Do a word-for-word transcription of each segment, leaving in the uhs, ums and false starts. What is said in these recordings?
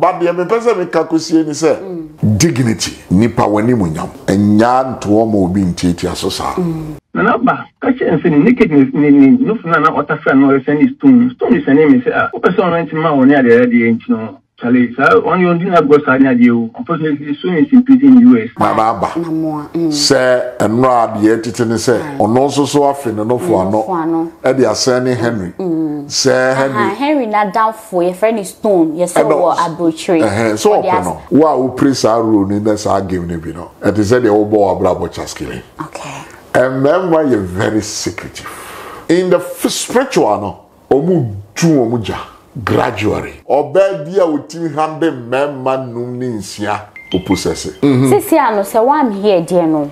Babi ya mepesa mikakusie ni se mm. Dignity ni pawani mwenyam enyan tuomo ubi nchiti ya sosa mm. Nana ba kache nseni nike nufuna na otafia no eseni stun stun niseni mese a upesa onwenti ma one ya deyadi enchi no chale sa oni ondina gosani ya diyo unfortunately soon is impeded in U S mama ba mm. Se enwa adiye titini se onoso so afine no fuano no. Edi aseni Henry mm. Sir Henry, Henry, not down for your friend is stone. Yes, I know. I so open up. Wow, praise our rule in this argument, you know. It is the old boy, Bravo Chaskilly. Okay. And remember, you're very secretive. In the spiritual, no, Omu Tuomuja, gradually. Or Badia would team handle men, man, Numinsia, who possesses it. Sisiano, so I'm here, dear no.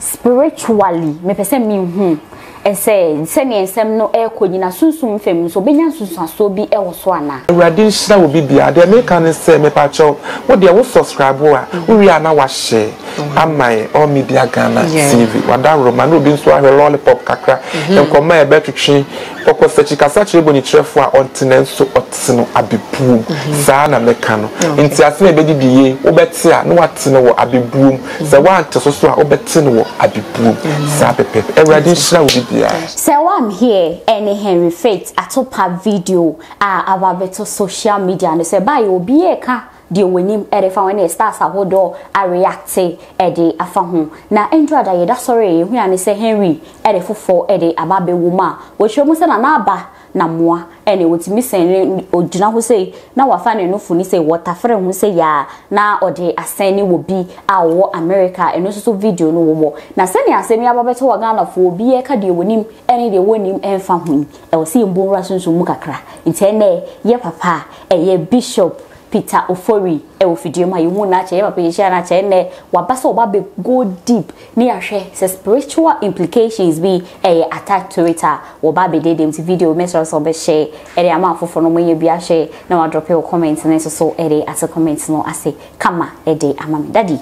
Spiritually, me person mean. And say, send me and send no air could in a soon famous, so be answers so be elsewhere. Radish that will be there. They make an assembly patch up. What they will subscribe. We are now share. Am I All Mediaghana T V? What that Roman will be so I will lollipop cacra and come my better tree. Because such a such a bonny treff on tenants so Otsino Abiboom, Sana Mecano. In Tiasme Bedi, Obetia, no Atino Abiboom, the one to so Obetino Abiboom, Sabepep, a radish that will be. Yeah. So I'm here and Henry Fitz Atopa video uh, about social media and say by you be a car deal when him at if I when stars a whole door I react say a day after now enjoy that sorry we and say Henry at a for a day about the woman which almost an abba na mwa ene wotimi sene odina ho sei na wafa ne no funi sei waterframe ho sei ya na ode aseni wobi awo America eno so video no wo na sene asemi ababeto wa Ghana fo obi e ka de wonim ene de wonim enfa ho e wo sei mbonra sunsun mu kakra ntene ye papa e ye bishop Peter Ofori e wo video ma ye hu na che papa ye sha na che ne wabasa oba be go deep ni ahwe se spiritual implications be e attack to it oba be dey dem ti video me so so be share e dey ama afofo no moye bia share na wa drop your comment na so so e dey at comment no ase kama e dey ama me daddy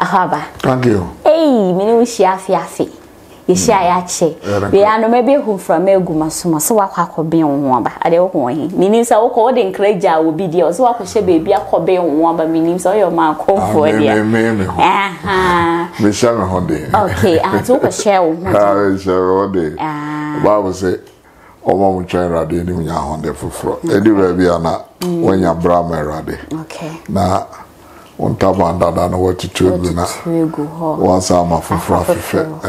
ahaba thank you hey me no share afi afi ye share ya che we ano me be hu from eguma soma so wa kwa ko ben ho aba ade wo ho hin me nim sa wo ko de encourage a obi de so wa ko she be bia ko ben ho aba me nim sa yo ma ko fo dia aha me share ho de okay I to ko share wo ah share ho de Bible say o ma mo try rade ni nya ho de fofro e di we bia na wonya bra ma rade okay na on top and down what to do now. Once I'm a fuffer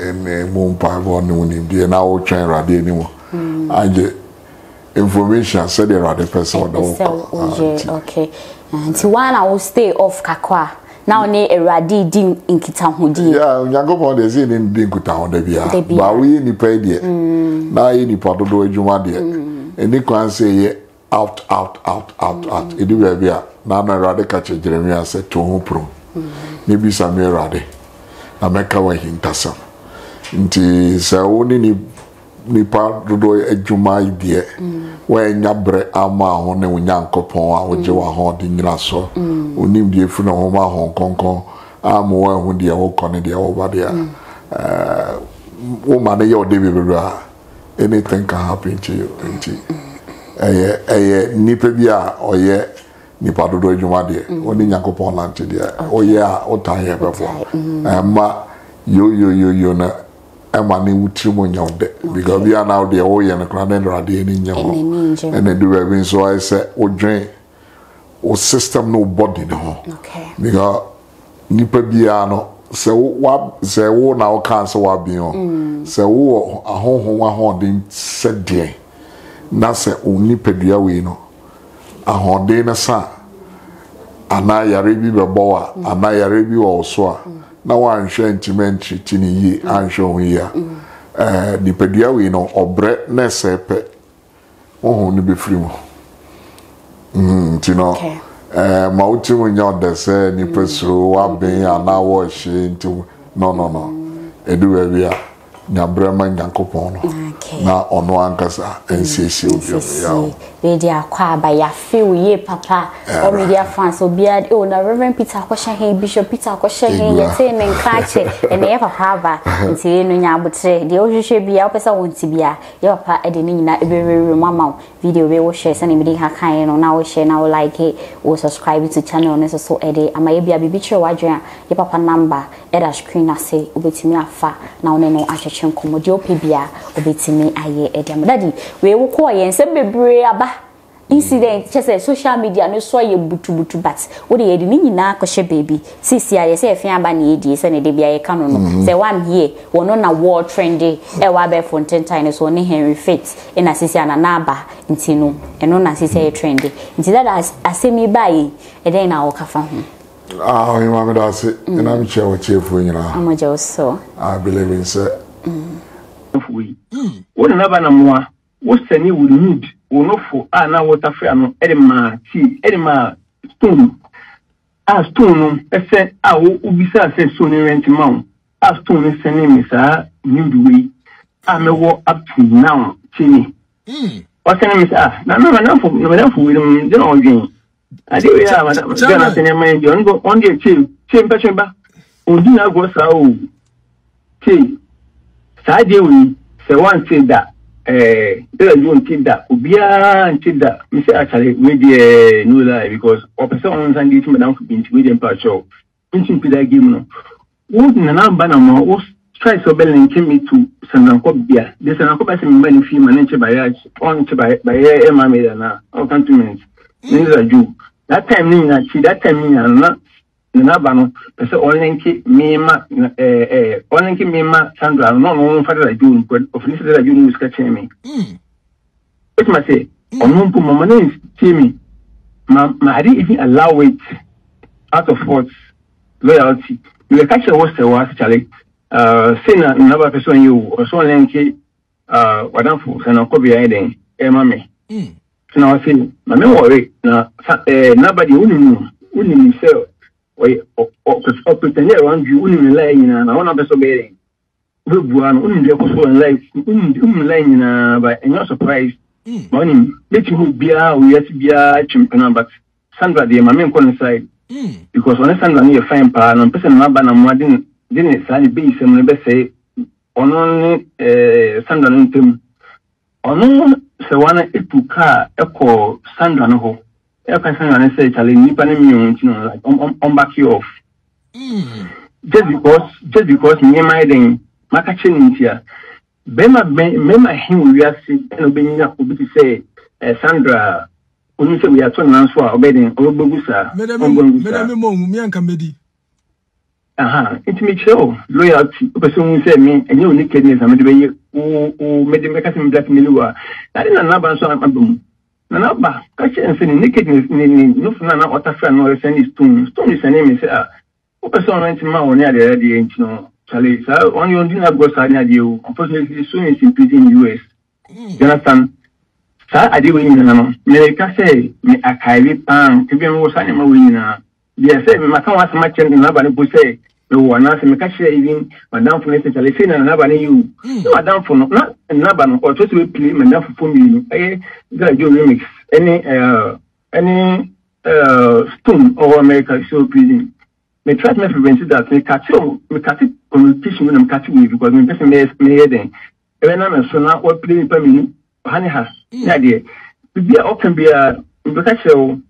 and a moon pipe on noon, be an hour train radio anymore. I get information said there are the person. Okay, and to one I will stay off Kakwa. Now, ne a radi din in Kitahudi. Yeah, Yagopo, there's in Dinkutan, the beer, but we in the pay dear. Now, any part of the way you want dear. And you can say, out, out, out, out, out. It will be a Nana Rade catch Jeremiah said to whom pro. Maybe some mere Rade. I make away in Tassam. Inti sa only Nipa do a Jumai dear. When Yabre Ama on a Yankopo, which you are haunting Grasso, who named the funeral Hong Kong, I'm one who dear old Connie over there. Woman, your David, anything can happen to you, Inti. Aye, aye, nipebia, or ye, nipadodo jumadi, only Yakopon Lantidia, oh yeah, or tie before. Emma, you, you, you, you, Emma knew Trimonial, because we are now the oil and a grand and radiant in your home. And they do everything, so I said, oh, drain, oh, system, no body, no. Okay. Because nipebiano, so what, say, oh, now can't so what beyond. So, oh, a home, one holding said, dear. Nasa only pedia we know. A hondena sa Anayarebi Baboa, Anayarebi or soa. Now I'm sure intimately tiny ye, I'm sure here. The pedia we know, or bread nesepe. Oh, only be free. Hm, you know, Mauti when you're the same, ni pursue, one being an hour she into no, no, no. Edu every Nyabrema Nyankopono. Okay. Na ono ankasa N C C obiya. Media kwa ba ya feel ye papa. All media fans obiya o na Reverend Peter Akwesha he Bishop Peter Akwesha he yete ne nkache ene ye papa ba. Nti no nyabutre de ohwehwe bia opesa wonti bia. Ye papa e de ne nyina eberere mama video we wo share sane me de ha kan no na wo share na wo like it wo subscribe to channel no so so e de amaye bia bi bi chere wadwan ye papa number e da screen na say obetimi afa na one no ache Komodio Pibia, obetimi aye edem daddy. We will call you and send me braba incident. Just a social media, no soy butu butu bats. What the edimini na koshe baby. Sisi I say a fiambani edis and a debia canon. Say one year, one on a war trendy, a wabe fountain tines, only Henry Fitz, and a sisi and a naba, intino, and on a sisi trendy. Until that I see me by, and then I will come. Ah, you mamma, that's it, and I'm sure what you for you know. I'm so. I believe in sir. We would never know more. What's the new we need? We know for an hour water frame, Edema, see Edema stone. As stone, I said, I will be said soon in rent amount. As stone is the name is a new way. I'm a war up to now, Timmy. What's the name is ah, no, no, no, for no, no, for them, they don't again. I do have another man, you don't go on the chill, chamber chamber. Oh, do not go so. I do say one thing that eh, there is one thing that Ubia and Tida, Mister Actually, maybe no lie because or person on Sunday to Madame Pinchwilliam Pacho, Pinchin Pida Gimno. Wouldn't an ambanama was try so bell and came me to Sandancopia. The Sandancopia and many few managed by us on to by Emma Medana or countrymen. Neither do that time, that time, Nabano, as only Mima, eh, only Mima Sandra, no known father I do, but of this that you knew sketching me. It must say, on one poor moment, Timmy. I didn't even allow it out of force, loyalty. You catch a was the was Charlie, uh, Sina, another person you, or so lanky, uh, what I'm for, and I'll copy hiding, eh, mammy. So now I say, my memory, nobody wouldn't wouldn't himself. Way or pretend around you, only lying and one of us obeying. Good one, only life, lying by no surprise. Morning, let you be out, yes, be a champion, but Sandra, dear, my main coincide. Because when Sandra near fine pan, and person Nabana didn't didn't sadly be some never say on only Sandra Nintum. On Sawana Epuka, Echo, Sandra no. I can say, I'm back you off. Just because, just because, me my thing, my catching in here. Bema, Bema, him, we are sick and obeying up to say, Sandra, only say we are twenty months for obeying, or Bogusa, Madame Mom, Yanka Medi. Aha, it makes so loyalty, person who said me, and you nakedness, and made you, who made him make us in black Milua. I didn't know about some. Nana ba kache nseni nakedness ni ni no funa na otafa no nseni stone stone nseni me say ah o person rent ma woni ade ade enti no chale say on you do not go say na dey o unfortunately so in in U S you understand say ade we ni na no me ka say me akaiwe pan ke bi mo say ma we ni na dey say me maka wa sama chen na ba ni bo say no wana say me ka say even madam for say chale say na na ba ni you no madam for no Naban or just we play Madame for me, a gradual remix, any uh, any uh, stone or America show prison. May try to prevent that, may catch you, may catch it, communication when I'm catching you because my person may have then. Even I'm a son or playing for me, honey has, yeah, dear. To be often be a protection.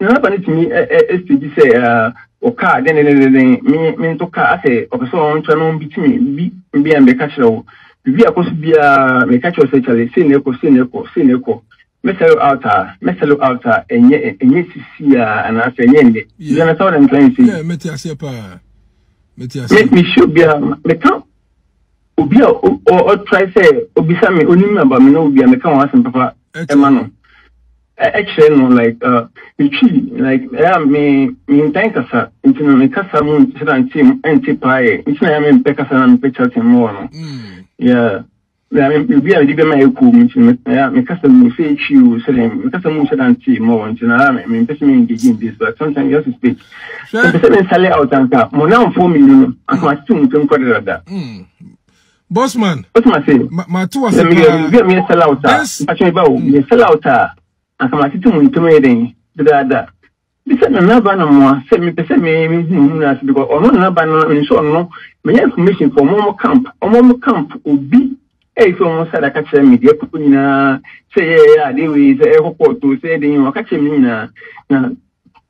You know, but it's me, S P G say, uh, or car, then me to car, I say, or so on, turn on between me, be and the catcher. We are supposed to be a mechanical secretary, Seneco, Seneco, Seneco, Metal Outer, Metal Outer, and yet, and yet, and after Yendi. You understand what I'm trying to say? Metiasepa. Let me show be a mechan. Obia or try say, Obisami, only member, me know, be a mechan, and papa, Emmanuel. Actually, no, like, uh, you cheat, like, I mean, in Tankasa, into Mikasa Moon, Sedantim, Antipae, it's not a Pecasan and Pictures and more. Yeah, I mean, we are giving my cool, Mikasa say you, Sedan, Mikasa Moon Sedanti, more, and I mean, person engaging this, but sometimes you have to speak. So, the seven sally out and cap, Mona for me, and my two, two quarter of that. Bossman. Bossman, ma, ma tu wasa pa. Get me a sellouta. Actually, bow. Me sellouta. And come at it to me then. Da da. This is another one. Send me, send me, because another one. So no, me information for Momo camp. Momo camp Obi. Hey, so on said I catch me. They put me na. Say yeah, they we say airport to say they we catch me na.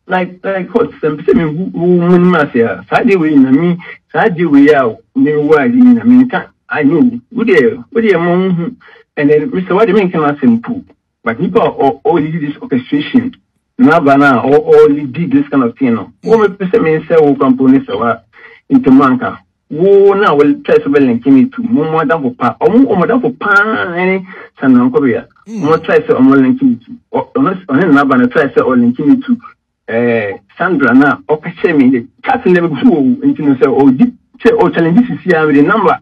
Like like what? Send me who who must ya. Saturday we na me. Saturday we out. Me why we na me can't. I know. What they, what they among, and then Mister Wadi men cannot simple. But people all all did this orchestration. Now, banana all all did this kind of thing. Who me person men say who companies are into manka. Who now will try to bring me to more than for pa. Or more than for pa. Any sanankobiya. More try to more link me to. Or unless unless now banana try to all link me to. Eh, Sandra now orchestra me. The chat never go into no say. Or did say or challenge this here with the number.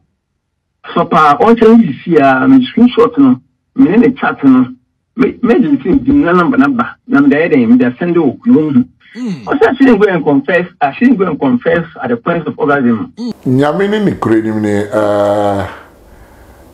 So pa on change here, me screenshot no, me ne chat no, me me just think na number na ba, na me dey dey me dey send o. I said she didn't go and confess. I shouldn't go and confess at the point of orgasm. Nyame ne ne kure nim ne eh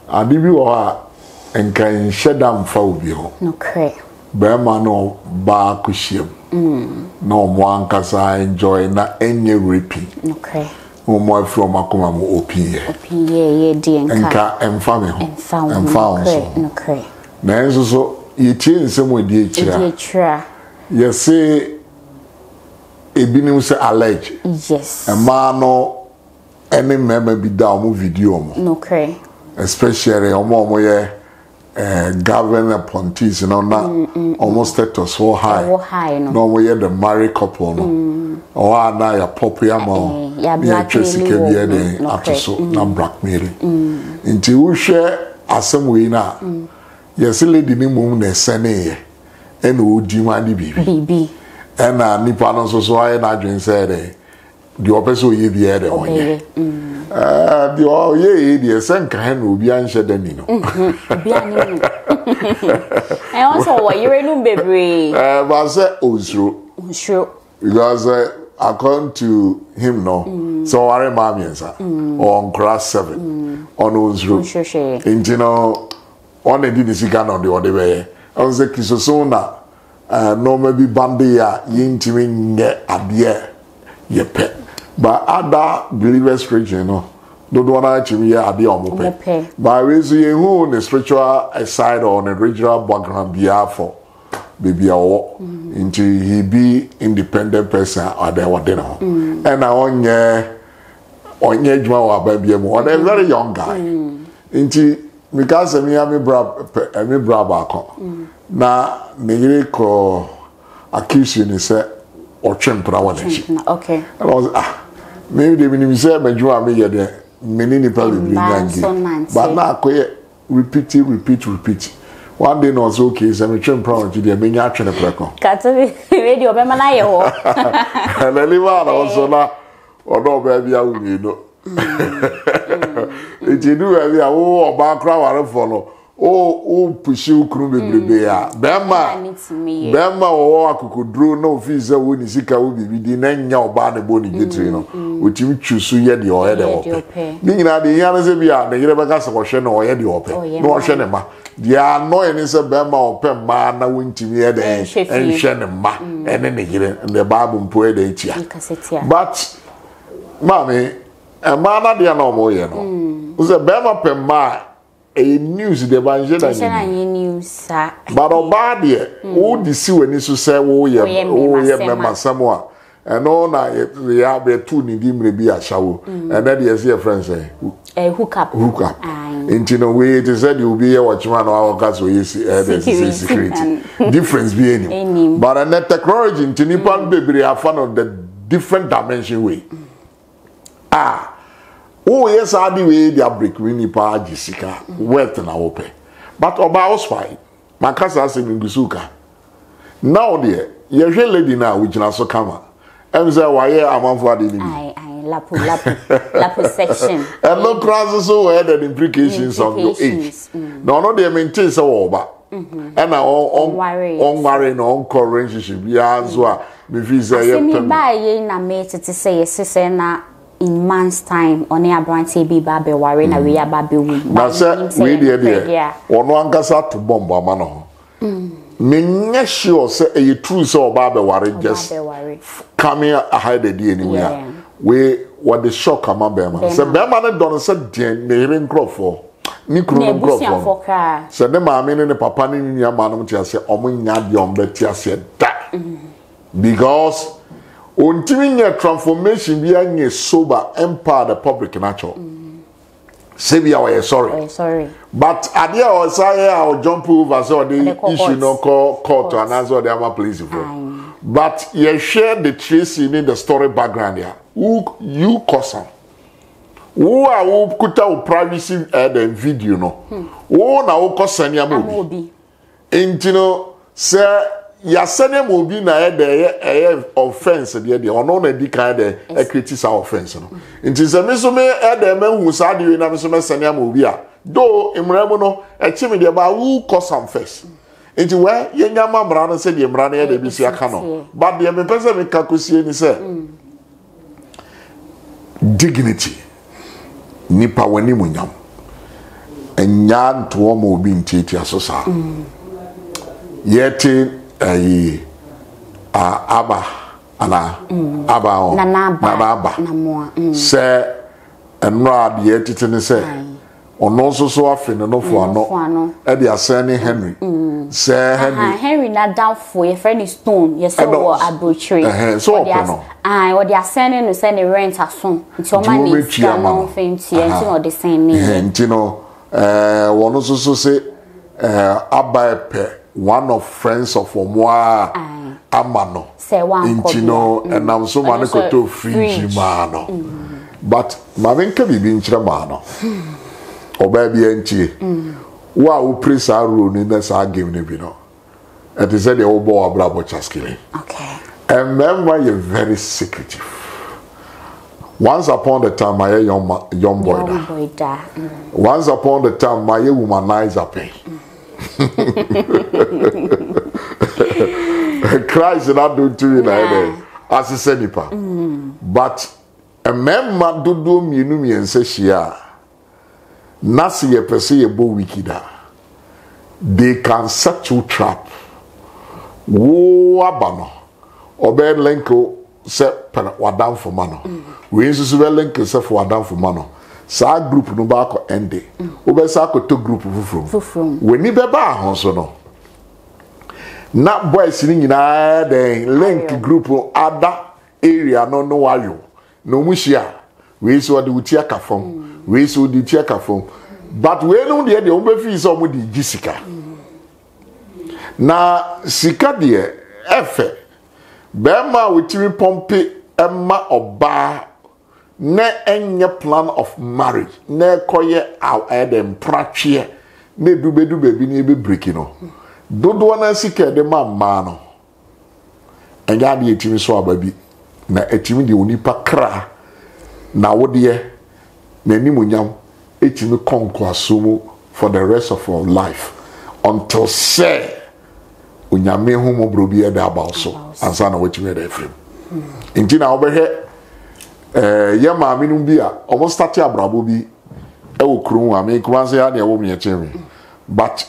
adibi wo a enkan shedam fa obi ho. No kure. Ba ma no ba ku shiem. Mm. No mo ankasa enjoy na enye repeat. Okay. More from Akuma Opie, Opie, dear, and car and family, and found and found. Okay, Nancy, so you change some with the chair. You say a binus alleged, yes, a man or any member be down with video, okay, especially a more governor pontis, and on almost that was so high, no way the married couple. No. Or I na ya pop ya mo ya black mary after so na black mary nti wo hwe asem we na yes lady ni mum na sene e na odi ma ni bibi bibi e na ni pa no so so ay na dwen say de the opeso ye bi e de onye eh the o ye de senka he na obi an hye da ni no obi an ni I also wa yire nu bebre eh ba se ozuro ozuro because uh, according to him, no. Mm. So I remember answer mm. on class seven mm. on those roads. And you know, one did this gun on the other way. I was like, so soon now, no, maybe Bambia, Yintiming, Abia, your pet. But other believers, you know, don't want to be a bit by raising your own spiritual side on a regional background, Biafra. Baby, I walk into he be independent person or they were dinner. And I on yeah, on yeah, baby, I'm a very young guy. Into because I mean, I'm a brab, I'm a brab. Now, Negrico accused you, he said, or Chempra one. Okay, I was ah, maybe they mean himself, but you are me there. Many probably but now, repeat it, repeat, repeat. One day, no, so okay, I'm a train proud to the Minya train. Radio, remember, I and I live out also now, or no, baby, I will, you know. If you do, I will background, I will follow. Oh, pursue Krumbi, Bema, Bema, or I could draw no fees. I would see I would be denying your body body, you know, which you choose to get your head open. Being at the Yanazavia, the Yerebagas ocean or head open, no shenema. They are annoying is a bema or pemana winching the head and shenema, and then the Babum Puedetia. But, Mammy, a man, they are no more, you know, was a bema pema. A news the evangelization news sir but obadi who the see when so say wo ye wo ye mama samoa and on we have a two ni di mre bi ashawo and that yes your friends eh hook up hook up into no way it said you be here watching one hour cause we see security difference be any but and that technology into nipan baby are fan of the different dimension way ah oh yes, I the way they are breaking pa Jessica. Wealth na ope, but oba oswai. My cousin has been gusuka. Now there, you should lady now which na so kama. I'm saying why I am for the living. I I lapu lapu lapu section. And no crosses so had the implications of your age. No, no, they maintain so oba. And now on on marry no on current relationship. Yeah, so we feel say. I see me buy na mate to say yes, say na. in man's time on a branch be baby worry na we are baby womb. That's it. We did there. One one gas out to bomb mano. Me sure say a true so baby worry just come here hide the D anywhere. We what the shock am abema. Say bema na don say den me even crop for. Ni kruno crop for. Say the mama ne papa ne nua manom ti ase omo nya de ombe ti ase da. Because until your transformation being a sober empower the public natural. Say we are sorry. Sorry. But at the other side, I will jump over so the issue no call court and answer the other police. But you share the trace in the story background here. Who you cause them? Who are who could have privacy at the video no? Who na who cause any movie? And you know, sir. Yasene mobi na e de offense de de ono na di kan de e criticize offense no nti se me so me e de mehu sa de na me so me sene mobi a do imremu no e chimi de ba wu cause am first nti we ye nyama mra no se de mra na e de bi si aka no ba de me pese me kakosie ni se dignity ni pa wani mu nyam enya nto mo obi ntiti asosa yeti eh ah aba ana aba o na aba na moa se eno ade etiti ne se ono so so afi ne no fo ano e de asen ne Henry se Henry Henry na down for your friend stone yes so abrochiri eh so openo ah o de asen ne no se ne rent asun nti o ma ne ka no fenti nti o de sen ne nti no eh ono so so se eh aba epe one of friends of Omoa Amano. Say one. Intino and I'm so many koto fridge mano. But my venke bi bi nchira mano. Oba bi enchi. Wa u praise our rule in this game ne bi no. It is said the obo abrabo chaskile. Okay. And remember you're very secretive. Once upon the time my young young boy da. Young boy da. Once upon the time my womanizer pay. Christ did not do to you as a senipa. But a man man do do me no me and say she are Nasi a perceive a bo wikida. They can set you trap. Woo abano. Obed Lenko set Wadam for mano. We used to wear Lenko set for Wadam for mano. Sa group no ba ko ende obesa ko to group fufrum weni be ba ho so no na boys ni nyina den link group ada area no no wayo no mushia we so de uti aka fom we so de uti aka fom but we no de de obefi so mo de gisika na sika de efe be ma wetimi pompe ema oba ne any plan of marriage ne koye our edem pratie ne dube dube bi ne be break no dodo na sika de ma ma no anya de etimi so aba bi na etimi de onipa kra na wode na nimunyam etimi konkwaso for the rest of our life until say onyame homo brobi e da ba so ansa na wetimi da frame nti na obehe eh ya maami no bi a omo start abrabo bi e wo kru wa me kwanse ya na wo me cheme but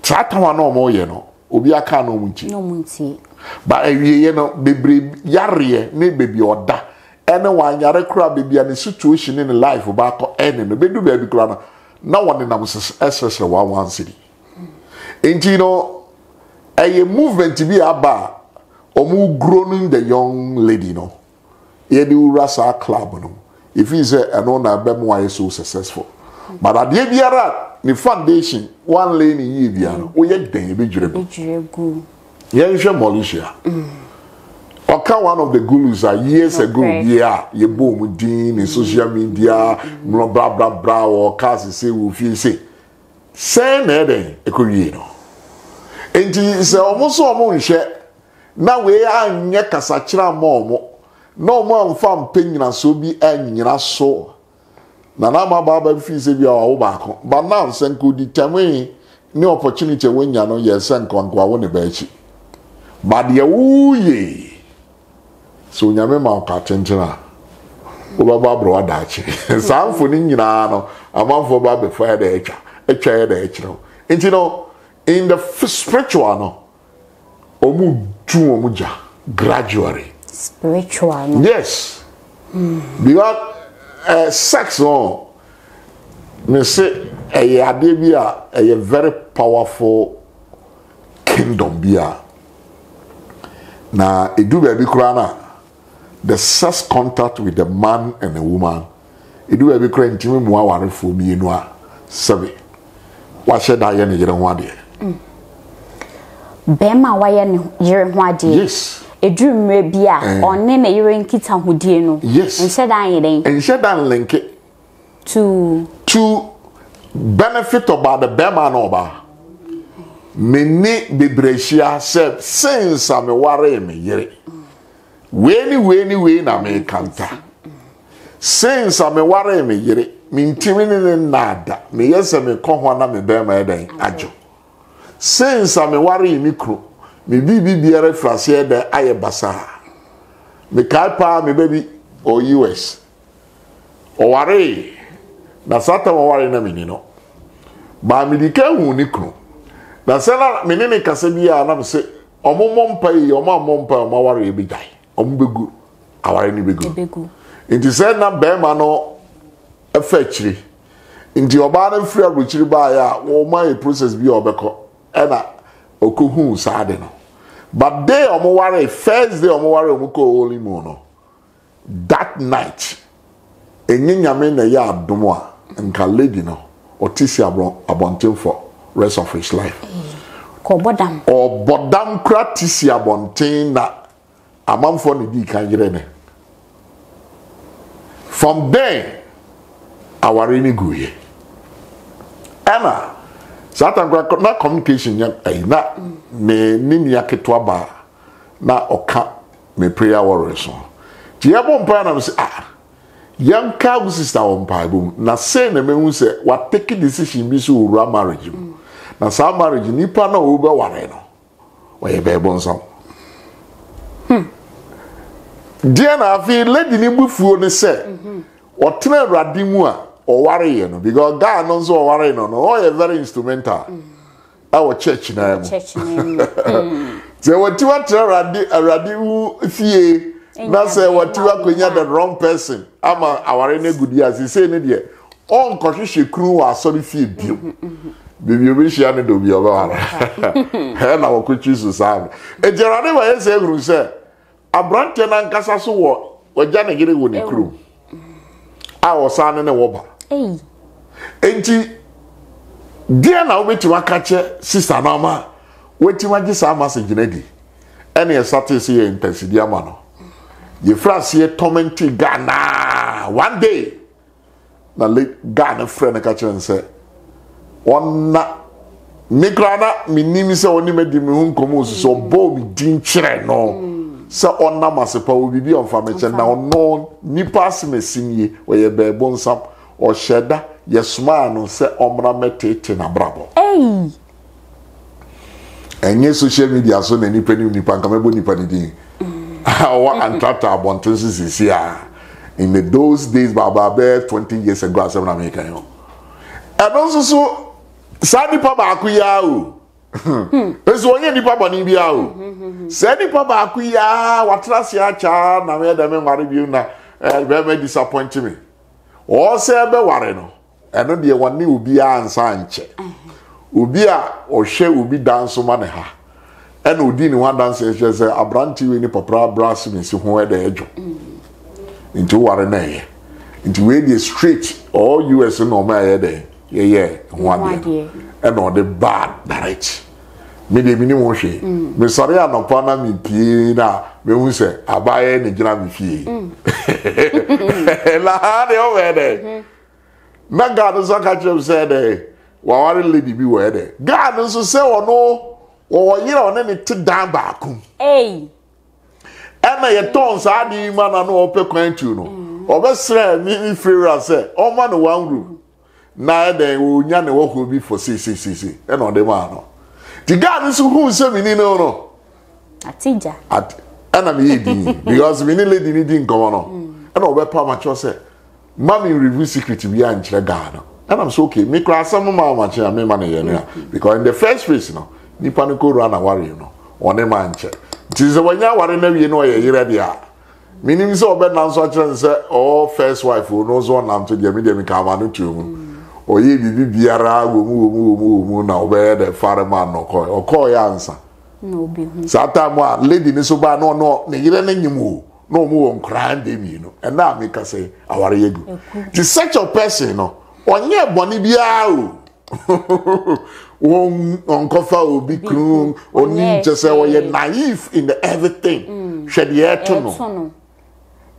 trata wa no mo ye no obi aka no mu nti no mu nti ba ewie ye no bebre yare ne bebi oda ene wa yare kra bebi an situation in life ba ko ene no bedu ba bi kra na na woni na ss wa wan city nti no eye movement bi aba omo growing the young lady no Edu Rasa club no. If he say ano na be mo aye so successful. But at the biara the foundation one lane yi biara o ye den be jure be jure go. Ye hwe Malaysia. Oka one of the gurus are years ago yeah ye bo mu din in social media blah blah blah or cause say we feel say say na den e ko wi no. Enti say omo so omo nhwe na we anye kasachira mo omo no man fam penina so bi anyina so na na ma baba fi se bi awo ba ko but now senko di tamwe ni opportunity we nya no yes senko anko awo ne ba chi but ye uye so nya me ma ka tentena Obaba bro adachi. Sam funin yina ano. Amam for babe fire the echa. Echa the echa. And you know, in the spiritual no. Omu tu omuja gradually. Spiritual. No? Yes. Mm. Because uh, sex on. Me say a adebia a very powerful kingdom bia. Na edu baby kurana. The sex contact with the man and a woman, it do every crane to me more worry for me in one survey. What should I any year one day? Bema, why any year one day? Yes, a dream may be a or name a year in Kitan Hudino. Yes, and said I ain't and said I link it to to benefit about the Bema Noba. Many Bibresia said, since I'm a worry me, yet. Weni weni weni na me kanta. Since I'm a worry me yere, me intimini nada, me yese me kohwana me bema eden ajo. Since I'm a worry me kro, me bibi biere francier de aye basara. Me kaipa me baby o U S. O worry, na sata o worry na menino. Ba me dike huni kro. Na sela menene kasebia na me se omomom pa yi omamom pa o worry bi dai. Ombegu, awari ni begu. Inti said na bema no effectly. Inti obana free abuchiri ba ya wo man e process bi obeko. E na okohu saade no. But day omo ware first day omo ware omo ko holy moon no. That night enyinyame na ya adomo a nka lady no otisi abron abonten for rest of his life. Ko bodam. O bodam kratisi abonten na amam for the Kanjirene. From there, our renegui. Anna, Satan got not communication yet. I not me Niaketwaba, not or cap me prayer warriors. Tiabon Panam say, ah, young cow sister on Pibum. Now say the men who say, what taking decision be so ra marriage. Now some marriage, Nipano Uber Wareno. Where be bon some. Dear, I feel lady Nibu for the set or tell Radimua or worrying because God knows all worrying on all a very instrumental. Our church now, so what you are telling Radimu, see, not say what you are going at the wrong person. I'm our any good years, he said, Nadia, all conscious crew are sorry feed you. Bibi wish you had to be over and our country society. And Geronimo is every set. Abranten ankasa so wo wagya ne gere wo ne kru a wo sane ne wo ba eh enti dia na obetima ka che sister na ma wetima gi sa message na di ene e status ye intensity ama no ye France ye torment Ghana one day na late Ghana friend ka che nse wonna mikrana minimi se woni medi me hu nkomo so bo mi din chere no so on namasepa obi bi on fameche na no nipas mesinye we ye bebonsam o sheda yesuma no se omra metete na brabo eh enye social media so na nipa ni nipa nka mebo nipa ni din awa antrata abonto sisi ya in the those days baba be twenty years ago asem America yo and also so sadi pa ba akuya o Ezo onye nipa boni bia o. Se nipa ba ku ya watrase acha na me da me nware bi na be me disappoint me. O se be ware no. Eno de woni obi a ansa anche. Obi a ohwe obi dance ma ne ha. Ena odi ni wan dance ehwe se abranti we ni popra brass me si ho e da ejo. Nti ware na ye. Nti we dey straight all U S no ma ye dey. Yeah, yeah, one day. And all the bad direct. Me de mini wonhwe. Me sori anopa na me pie na me hu se abaye ne gina me fie. La de over there. Na God so catch him say there. Wa wari lady bi we there. God so say wo no wo yira one ne te dan ba ku. Eh. E na ye ton sa di ma na no opekwan tu no. Obesre me free say o ma no wan group. Na then we nyan wo ko bi for see see see see e no dey ma no the God is who say me no no atija at ana me yidi because me ni lady ni din come no and over power mature say, Mammy review secret to be in Ghana. And I'm so okay, me cry some much I mean money because in the first place, no, Nipanuko run a worry, you know, on a manche. Tis a way now, whatever you know, you're ready. Meaning so bad now, such and say, oh, first wife who knows one lamp to the medium caravan to. Or ye be a rag, moon, now where the father man or coy or coy answer. No, be Satam, lady, so bad, no, no, you don't any move, no more on crying, you know, and now make us say, our ego. Tis such a person, no, on your bonny be out. On coffee will be croon, or ninja say, or you're naive in the everything. Shed the air tunnel.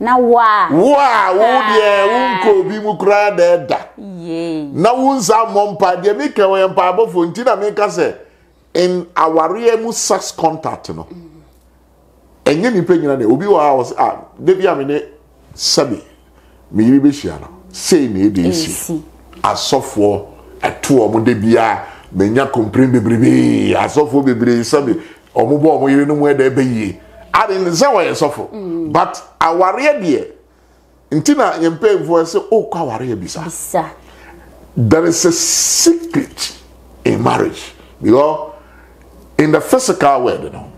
Now, why? Why would ye won't go be cry dead? Now, won't some one party make away and parable for until I make us say, in our real sex contact, no. And you pay in the Ubi hours are, Debbie, I mean, Sabby, me be shana, say me, they see. I saw for a two or more debia, many complain the brevi, I saw for the brevi, Sabby, or move on, you know where they be. I didn't say why you suffer, but I worry dear. Intina, you pay for say, oh, I worry bisa. There is a secret in marriage because in the physical world, you know,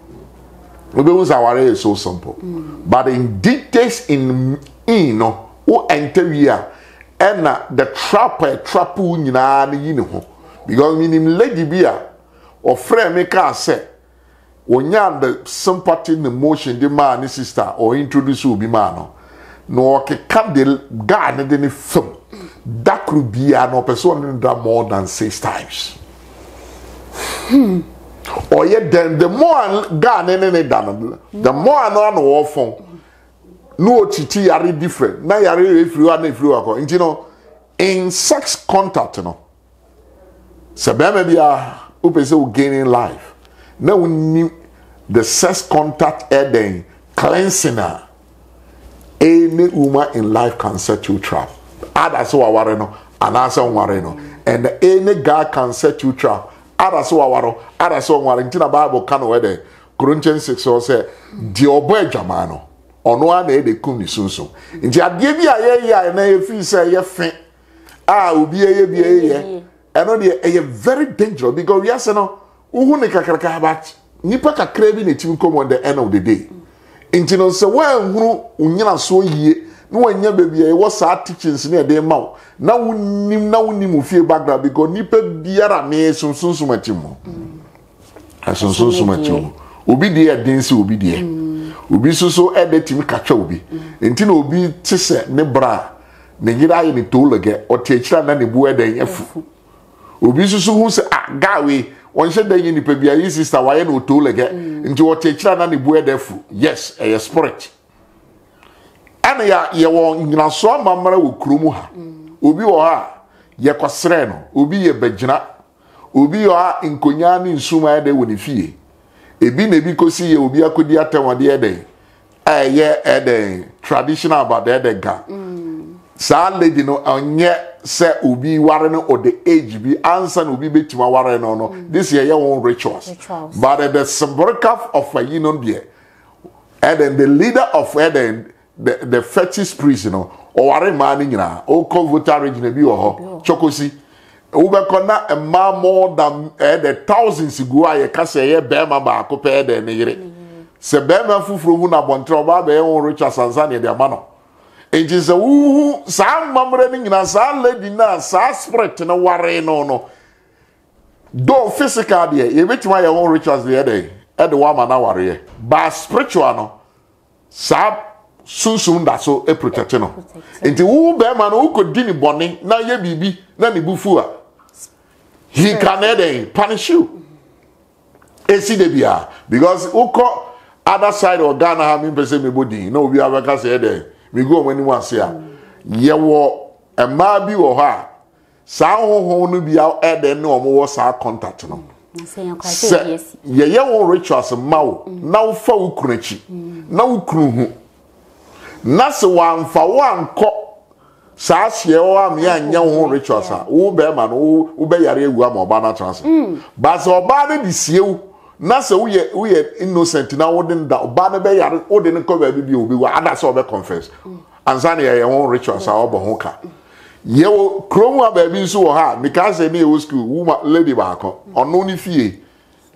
because our worry is so simple, mm. But in details, in you know, who enter here and the trapper, trapper, you know, because meaning lady beer or friend make us say. When you have the sympathy and emotion, the man and sister, or introduce you to the man, no, you can't get the guy in the film. That could be a person more than six times. Hmm. Or yet, then the more guy in the done, the more I know our phone. No, T T are different. Now, you are if you are if you are going, you know, in sex contact, you know, so maybe a person gaining life. Now we need the sex contact adding cleansing her. Any woman in life can set you trap. Others who are no, and answer wareno. And any guy can set you trap. Others who are no, others who are in the Bible can't wear Corinthians six or say, Diobe Jamano. Or no one they come soon soon. In the idea, yeah, and if you say, yeah, faint, I will be a yeah, and only a very dangerous because yes, no. Uhune kakaraka about nipa kakrabi na tim come on the end of the day. Intino se wan hunu unyana so yie no wanya baby e wo sa teachings na dey maw. Na wonim na wonim ofie background because nipa biara me sunsunsun atimo. Asunsunsun atimo. Obi dey adense obi dey. Obi suso e dey tim katwa obi. Intino obi tese ne bra ne yira ye ne tolege o teachira na ne bu eden afu. Obi suso hu se ah gawe one said, "Then you pay your sister. Why no toll again? Into what teacher and the boy defu? Yes, a spirit. And ya ya won na so mamara wo kromu ha. Obi wo ha ye kwasre no. Obi ye bejina. Obi wo ha nkonya ni nsuma de woni fie. Ebi na bi kosi ye obi akodi atem de eden. Aye eden traditional about the eden ga. Sa lady no onye se obi ware no or the age be answer no obi betima ware no no this year your own rituals. rituals but uh, the symbolic of a you know there and then the leader of Eden the the fetish priest you know or ware man nyina o convota region bi ho chokosi o be kona a man more than uh, the thousands go aye ka se ye be ma ba ko pe Eden yire se be ma fufuru hu na bontro ba be own rituals ansan de man no. It is a woo, some mumbling in a sad lady, now, sad spread, no worry, no, no. Though physical, dear, you which my own rituals the other day, at the woman hour, but spiritual, no, sab, soon soon that's so a protection. Into who bearman who could dinny bonny, now ye be, now the buffua. He can edit, punish you. A see the beer, because who caught other side of Ghana having present me body, no, we have a cast there. We go when you want to see. Ye wo a mabi or her. Sound who be out at the no more sa contact. No, ye ye won't reach us a mouth. Now for Ukrachi. No crew. Nas one for one cop. Sas ye or me and young won't reach us. Oh, bearman, oh, obey a real woman or banana transfer. But so bad is you. na se we we innocent na wodin da oba na be yare odin ko ba bi obi wa ada so be confess anza na ye won rituals a obo ho ka ye wo kromu aba bi so wo ha because say me e school woman lady ba ko ono ni fie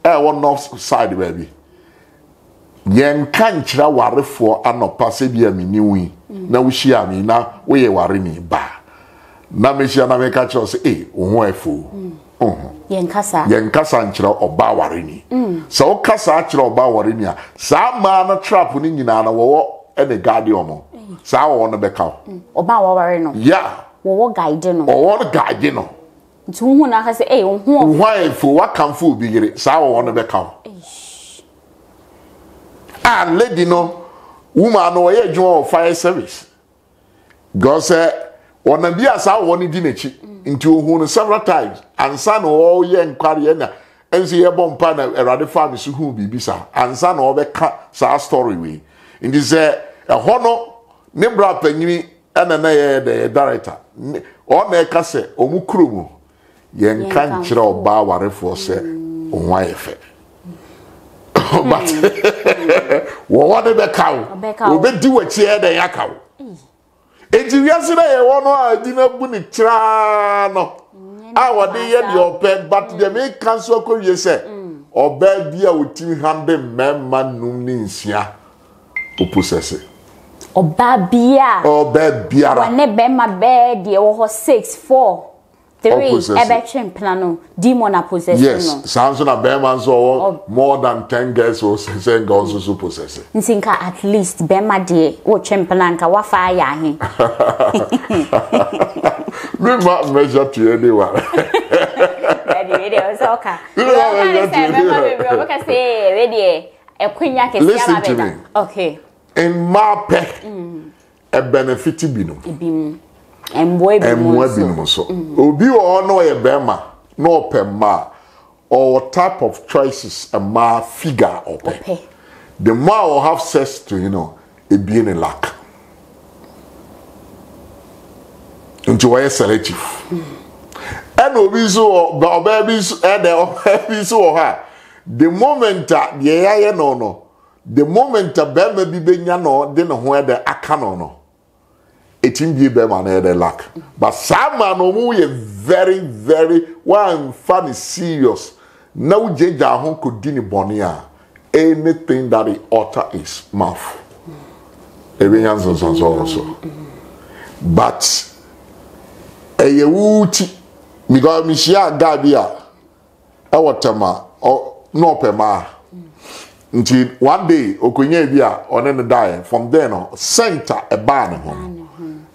e won north side ba bi yen kan kira warefo anopa se bi amini wi na wo shi ami na wo ye ware ni ba na me shi na me ka cho se eh wo ho efo mhm yen kasa yen kasa nkira oba ware ni so wo kasa akira oba ware ni a sa ma na trap ni nyina na wo e de guardian mo sa wo no be ka oba ware no yeah wo wo guide no wo wo guide no ntu hu na ka se eh wo ho wo efo wa kanfo bi yire sa wo no be ka ah lady no woman no ye dwon of fire service God said one and be as I want it in a into who several times and son all ye inquiry na and see a bomb panel a rather family who be bisa and son all the cat sa story way in this a honor nebra penny and an air the director or make us a omukrumu yen can't draw bar water for say on my effect. But what a cow, we bet do a chair the yakao. It's yesterday, one hour dinner bunitrano. I was there your pen, but the make cancel call you say, or bed beer with two hundred men man numnisia. Who possess or bad beer, or bad beer, and a bed my bed, the over six, four. Everton plano demon possession. Yes, Samson a Berman saw more than ten girls or seven girls who possess it. Think at least Berma de or Champlanca wa fire him. Remember, measure to anyone. Listen to me. Okay. In my pet, a benefit binum. And boy, and so Obi or no a bema, no pema, or type of choices a ma figure or pay. The ma will have sex to you know it being a lack. Into a selective. And Obi so babies and the so her. The moment that yeah no no, the moment a bema be benya no, then where the akano no. Eighteen be them and they lack, but some man who is very, very one fan is serious. Now, Jaja who could deny Bonia anything that he utter is mouth. Even answers also, but a yewuti because Michia Gabia, our tema or no pema. Until one day, Okunye Bia on any diet from then on center a ban home.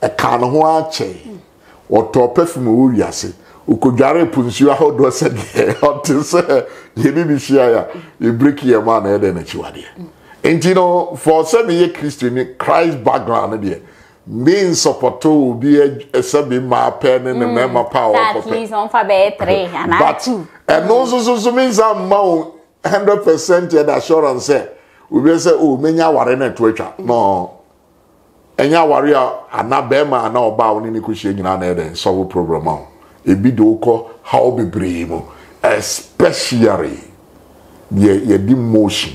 A can one chain or to perfume, you say, who could garry puts you out to say, or to say, you be shy, you break your man, and then it's you are there. And you know, for seven year Christian, Christ background, dear, means support to be a seven my pen and a member power. That is on for three and I too. And also, so means I'm more hundred percent assurance. We will say, oh, many are in a Twitter. No. Enya warrior anabema ana oba woni ni kuhie nyina na eden solve problem am ebi do ko how be brave especially ye ye di motion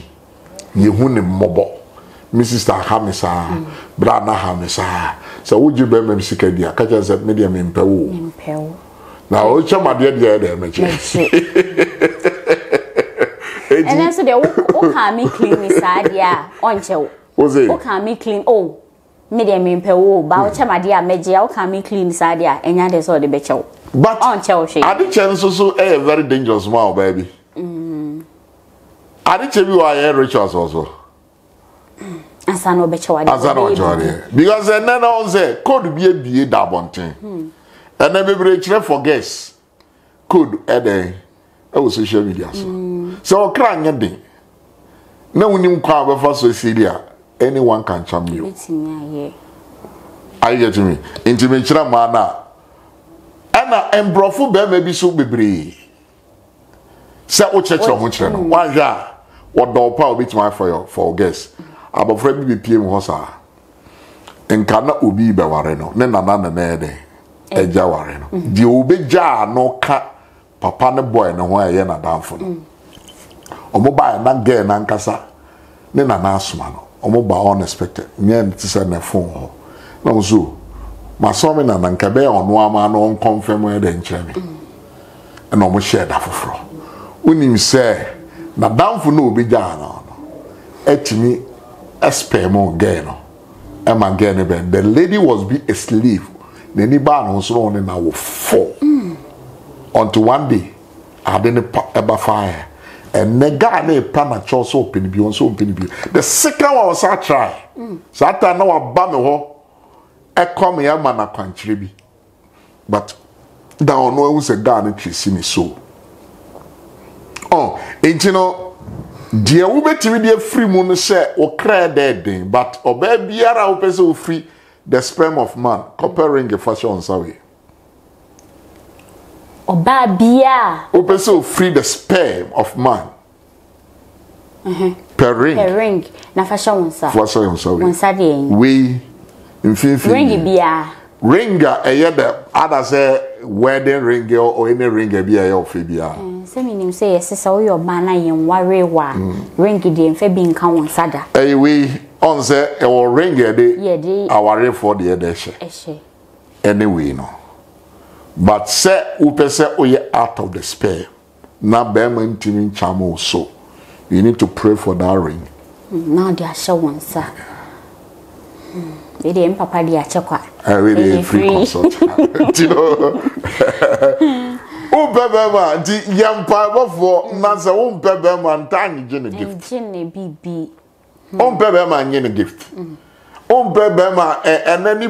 ye hu ne mobo mi sister hamisa brother hamisa so wuju be me sika dia ka je se me dia me mpewo mpewo na o chama dia dia eden me che and also the o can me clean me sadia onche o can me clean oh medium in Peru, Boucher, my dear, Major, coming clean, Sadia, and that is all the better. But on Chelsea, I did chance also a very dangerous smile, baby. I did tell you I had rituals also. As I know, better, as I know, Johnny, because then I say, could be a beer dabonting, and every chef for guests could add a social media. So, crying a day. No one knew Carver for Cecilia. Anyone can charm you. Are you getting me? Intimate mana. Anna and brofu bear may be so be brave. Set what church or much. One ya. What door power beats my fire for guests. I'm afraid we P M Hossa. And cannot be Bewareno. Nana Nede. A Jawareno. The Obeja no cat. Papa no boy no way, and a downfall. Omoba nan girl nan kasa. Ne na na asuma no. Omoba unexpected. Me am ti say na phone ho. Na ozo. Ma so me na na nka be ono ama no on confirm e den chere me. E na omo share da foforo. Unim say na danfo no obi ja na no. Etimi experiment girl no. E ma girl ne be. The lady was be asleep. Then he banned us on and I was four. Until one day, I didn't ever fire. And the guy made a plan and chose open beyond so open. The second one was I try. So I turned our bammy. I come here, man, I can't tribute. But down no was a gun and she see me so. Oh, and you know, dear woman, to be a free moon, say, or cry that day, but obey be a person free. The sperm of man, comparing a fashion survey. Obabia. Open so free the sperm of man. Mm-hmm. Per ring. Per ring. Na fashion onsa. Fashion survey. Onsa de. We. Infinity. Ring bia. Ringer a year the other say wedding ring or any ring a bia or fibia. Semi say yes, all your banner in worry one. Ring the and febin can one sada. A we. On say our ring a day, our ring for the edition. Anyway, no. But say upe say we are out of the spare. Now bearing teaming chamo so, you need to pray for that ring. Now they are sure one sir. They didn't papa they are chocolate. I really free consult. You know. Upe beman di yampa bofo na say upe beman tani jene gift. Jene bibi. On Bebema and a gift. On Bebema and any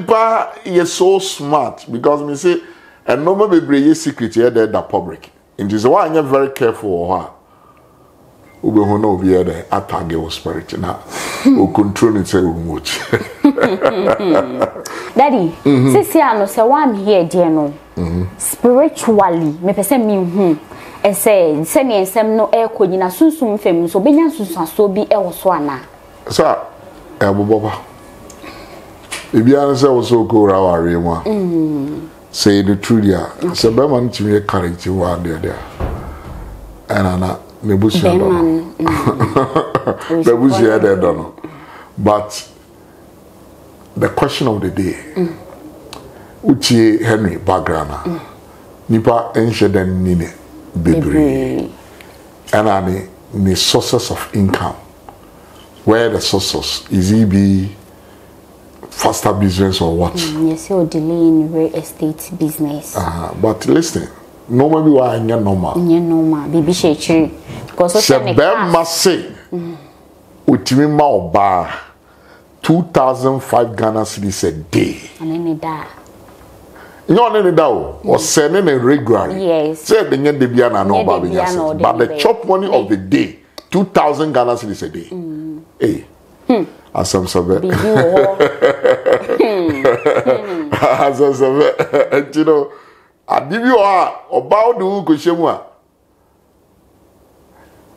is so smart because me say, and no more be secret here that public. And this is why I'm very careful of her. Ube Hono be here the attack your spirit now. Who control it so much. Daddy, since I know, so I'm here, dear no. Spiritually, me person me who. And say, send me and send no air coding as soon famous, so be Susan so be elswana. Sir, Abu Baba, if you answer was so cool, our Rima say the truth, yeah. So, Berman to me a character one there, there, and Anna Nebusia, Nebusia, there, don't but the question of the day, Uchi Henry Bagrana, Nipa ancient and Nini, Bibri, and Annie, the sources of income. Where the sources is it be faster business or what? Mm, yes, you're delaying real estate business. Uh, but listen, normally why I'm normal. I'm normal. Baby, she true. Because what's the must say, utimi ma oba two thousand five Ghana cedis a day. And then it da. You know, then it da or sending it regularly. Yes. Say the nyen debiana no ba binyasa, but the chop money of the day two thousand Ghana cedis a day. Hey, asam sabe. Asam sabe. You know, I give you a about the who kushemwa.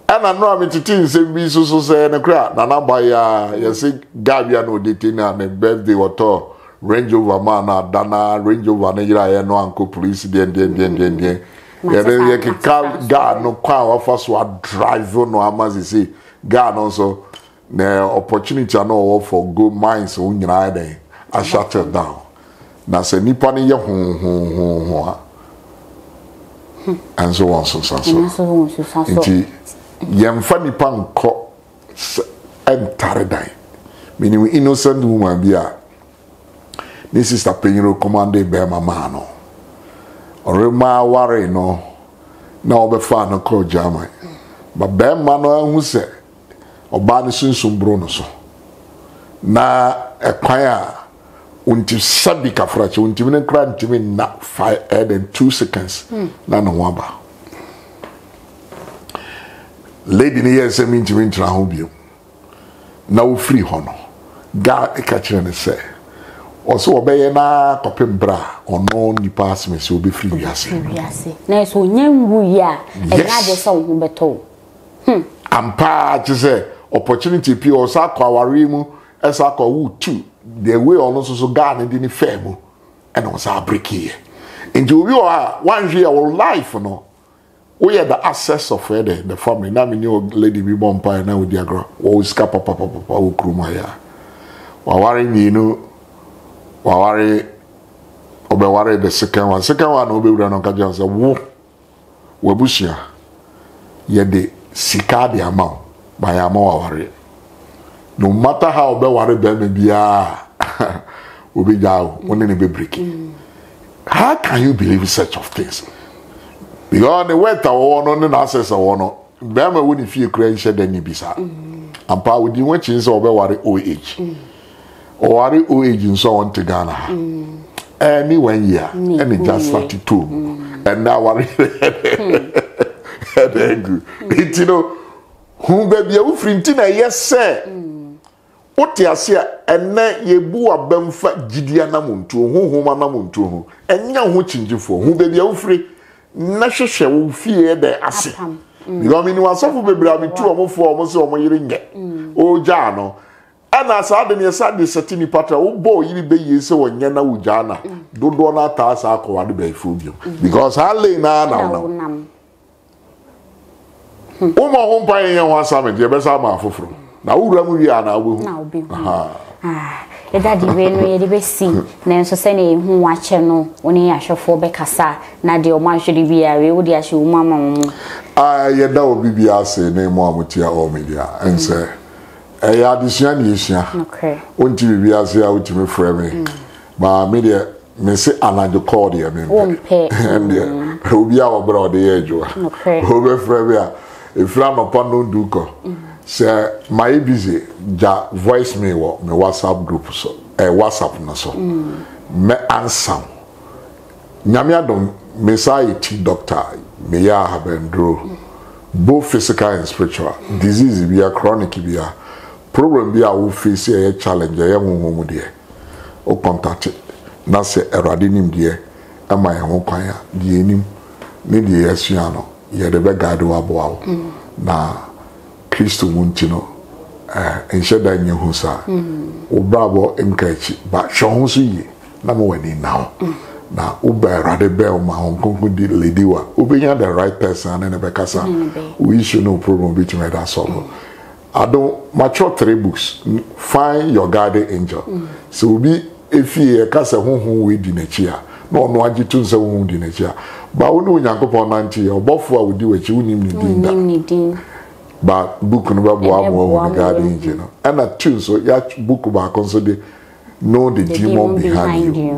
And I know I'm interested in saying be so so say na kra na na buy ya ya say Gabia no date na na birthday water Range Rover man na dana Range Rover na yira ya no anko police den den den den den. Ya dem ya ke car guard no kwa wa first wa drive no amazi say guard also. The opportunity I know for gold mines when you are there, I shut it down. Now say Nipani ya hum hum hum hum, and so on so so so. And so on so so so. Inti yamfa Nipan ko entare day. Meaning innocent woman biya. This is the peniro commande by my mano. Or my worry no, now be fan no call jamai. But by mano who say. Obani sunsun brono so na ekwaya unti sabi kafrachi unti minen kra ntimi na five and two seconds na no waba lady ni yese minti mintra ho bio na wo free ho no ga e ka kire ne se oso obeye na kopembra ono ni pass me se obi free wiase wiase na so nyanwu ya e na de so wo beto hm ampa je se opportunity pi o sa kwawari mu e sa kwa wu two the way on so so ga na di ni fair mu e no sa break here nje obi o ha wan hwe your life no we had the access of uh, the, the family. Now, we knew lady be born by now with the agro. We escape, papa, papa, papa, we crumble here. We worry, you know, we worry. We worry the second one. Second one, we be running on cajas. Whoa, we bush here. Ye de sika di amount, by amount we worry. No matter how we worry, we be ah, we be down. We need to be breaking. How can you believe such of things? Because the wet I want on the access I want. Bema wouldn't feel crazy than you be sad. And pa would you want to say about worry old age. Or worry old age in so on to Ghana. Any one year, and it just thirty two. And now worry head angry. It you know who baby you frintin a yes sir. What you say, and then you boo a bemfa Gidiana Muntu, who Homana Muntu, and young watching you for who baby you free. Nashisha will fear the asset. Because I was so baby, I mean, two or more for almost all my ring. Oh, Jano. And as I didn't decide the Satini Patra, oh boy, you be you so and Yana Ujana. Don't do not ask our co-ad by food. Because I lay now. Oh, my home pioneer was summoned, your best armor for from. Now, Ramuana will now be. E daddy we no ye de be si na enso se na ehun wa che no oni ahwefo be kasa na de o ma hwere bia we wo de ahwe mu ama mu ah ye da obi bia se na mu amutia all media ense e ya adisia na esia okay onti bia se ya otime frame ba media me se anajo call de me pe and obi a obro de ye jo okay obi frame a e frame upon no duko say my busy ja voice me wo me WhatsApp group so e eh, WhatsApp na so mm. me answer nyame adom me say ti doctor me ya habendro mm. both physical and spiritual mm. disease be a chronic be a problem be a we face a challenge ya honhom de o contact na say erade nim de e ma e ho kwan ya de nim me de asua no ye de be guide wo aboa mm. na Kristo muntino eh enche da nyehu sa obrabo emkachi ba shohun so yi na mo wani now na uba rade bell ma hon konko di lady wa obenya the right person na be kasa we should no problem between that so I don't mature three books find your guardian angel so obi efie e kasa honhun we di nachi a no no agitu nsa honhun di nachi a ba woni onyankopon nanti obofo a wodi wachi wonim ni din. But book no babu amu regarding you know, and at two so ya book ba consider know the demon behind you.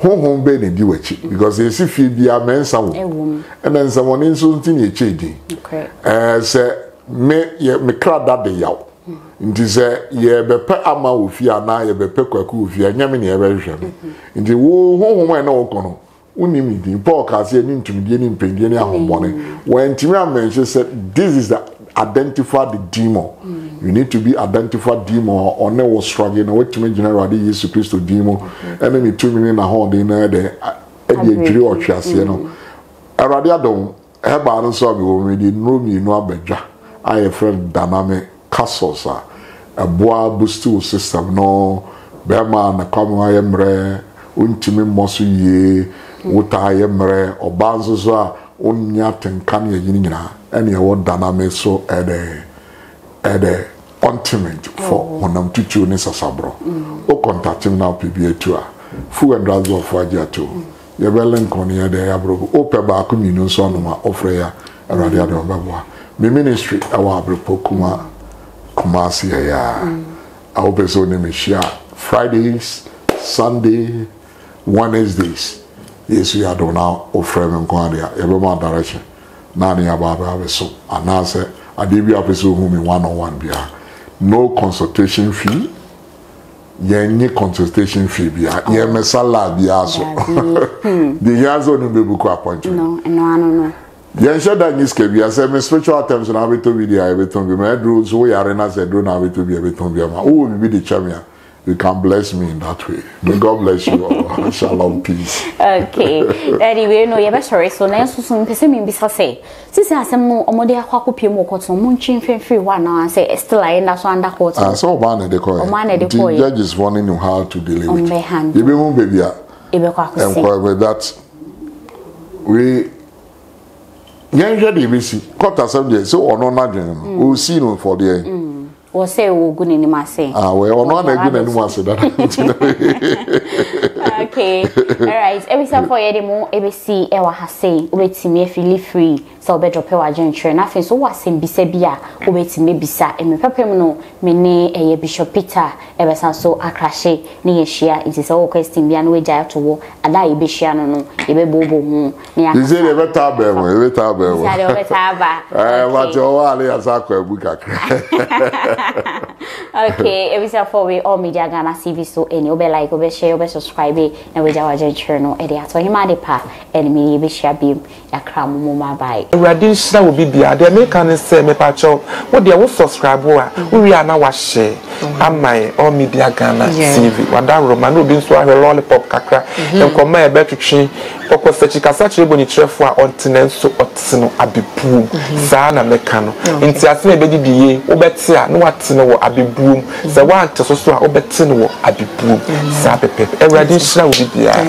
Home home be ne di wachi because you see fi bia men samu, and then someone in something ye chedi. Okay. Eh say me ye me kra da de yaw. Nti say ye be pe ama ofia na ye be pe kwaku ofia nyame ne ye be hwem. Nti wo home home na wo kono. Unimi di Paul ka say ni ntumdie ni mpendie ni ahombone. When ntimi amenche said this is the identify the demon. Mm. You need to be identified demon or ne was struggling or to make general the Jesus Christ demon. And then the two million a hold in there the jury or chess, you know. A radiadon, a baron saw me already know me no beja. I a friend Daname Castles, a boa bustu system, no, Berman, a common I am rare, untimid mossy ye, what I am rare, or banzos are. Onyat and Kanye Yinina, and your own Daname so at a at a continent for one of two tunis as a bro. O contact him now, P B A tour. Fu and Razo of Fadia too. Your Berlin Conia de Abro, Oper Bacumin, Sonoma, Ofrea, and Radiado Babua. The ministry, our Abrupokuma, Kumasia, our Bezonemishia, Fridays, Sunday, Wednesdays. Yes, we are doing now. Of Freeman Guardia, every man direction. Nani Ababa so and now say I did be episode whom in one on one be no consultation fee. Ye ni consultation fee be a ye mesala be so the yazo ni be book appointment. No, no, no, no. Ye said that this can be a spiritual terms and have to be the everything be my rules we are in as a drone have to be everything be ma. Who will be the champion? You can bless me in that way. May God bless you all. Shalom, peace. Okay. Anyway, no, you have a story. So now, so person may be say, since I said, "Mo, omodi akwaku pi mo koto, mo chin fin free one now." I say, "Still I end up so under court." Ah, so man e dekoy. Man e dekoy. The judge is warning you how to deal with it. You be mo baby ah. You be kwaku si. And with that, we Yanja de Messi, quarter seven so or no nagging, who see no for the or say, oh, good in my say. Ah, well, not a good in my say that. Okay, all right. Every time for Edimo, A B C, Ewa has say, wait to me if you live free, so better pay our gentry, nothing so was in Bisabia, wait to me Bisa, and my papamino, mene, a Bishop Peter, ever so a crashe, near Shia, it is all question beyond way dial to war, and I be Shiano, a bebo, near the Tabel, the Tabel, the Tabba. I want your alley as I could book. Okay, every time for we all media Ghana T V so any obe like obe share obe subscribe and we jawa jen channel edi ato hima de pa and me be share beam ya kramu mama bye. Radish na obi bia de make an say me pa cho we de we subscribe wa we are na wa share amai all media Ghana T V wada roman obi so ahwe lollipop kakra en ko ma e betwetwe kokko sechi kasa chire boni trefo a ontene so otino abepu za na meka no nti aseme be didiye obeti a no watene wo abebuom ze wa anteso so a obeti no wo abebuom za pepe e radin shira wo bibia.